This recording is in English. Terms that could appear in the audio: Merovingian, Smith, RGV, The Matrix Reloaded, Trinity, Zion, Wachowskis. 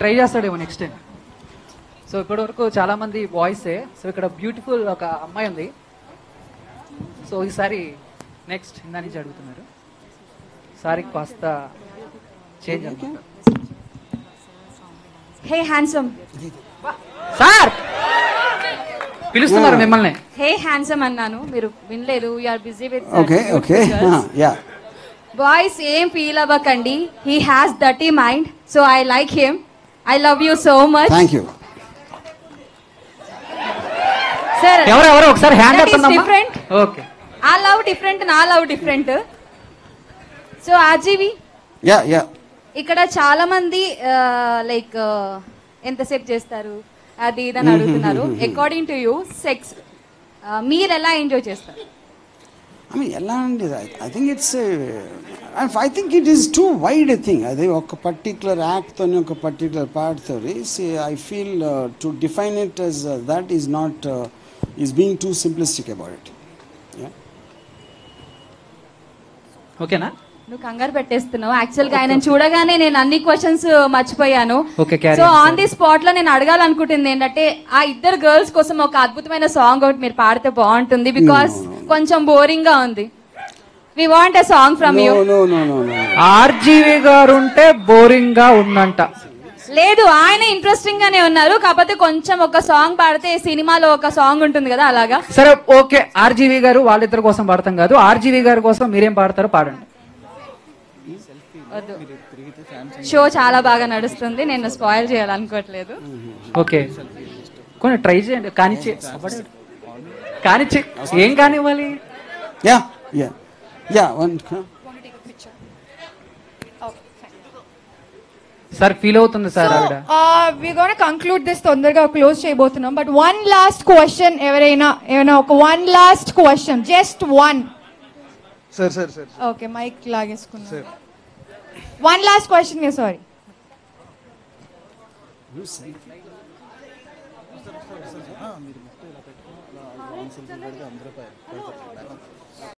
Try చేస్తాడేమో next time. So ఇప్పటి వరకు చాలా మంది వాయిసే. సో ఇక్కడ బ్యూటిఫుల్ ఒక అమ్మాయి ఉంది. సో ఈసారి నెక్స్ట్ ఇందా నుంచి అడుగుతున్నారు. సారీ కాస్త చేంజ్ అవుతుంది. హే హ్యాండ్సమ్ సార్ పిలుస్తున్నారు మిమ్మల్ని. హే హ్యాండ్సమ్ అన్నాను, మీరు వినలేదు. You are busy with okay okay yeah boys ఏం ఫీల్ అవ్వకండి. He has that mind. So I like him. I love you so much. Thank you. Sir, evaru okari hand attundamma. It's different. Okay. I love different and I love different. So RGV. Yeah, yeah. Ikkada chaala mandi like entha shape chestaru adi idani adugutunnaru. According to you, sex meer ela enjoy chestaru? I mean, ela andi I think it's I think it is too wide a thing. I think oka particular act or oka particular part theory. See, I feel to define it as that is not is being too simplistic about it. Yeah. Okay na? No kangar pettestunnavu. Actually ga nenu chudagane nenu anni questions marchipoyanu. Okay, carry. So on the spot la nenu adagalu anukuntindi endante aa iddaru girls kosam oka adbhutamaina song out meer paadte baaguntundi because koncham boring ga undi. We want a song from you. No. RGV garu unte boring ga unnanta. Ledu, ayane interesting gane unnaru. Kapathe koncham oka song paadthe cinema lo oka song untundi kada alaga. Sare okay, RGV garu vallidharu kosam paadtam gaadu. RGV garu kosam meer em paadtaro paadandi. Show chaala baaga nadustundi, nenu spoil cheyalanukovaledu. Okay, koni try cheyandi kaaniche em kaanivali. Yeah one want to take a picture. Okay, fine. Sir feel avutundi sir avida. So we going to conclude this tondarga close cheyabothunam, but one last question. Evaraina one last question, just one. Sir okay, mic lageskunna sir. One last question. Yeah, sorry. You say sir, ah mere mukte la pettu la answer padda andra pay.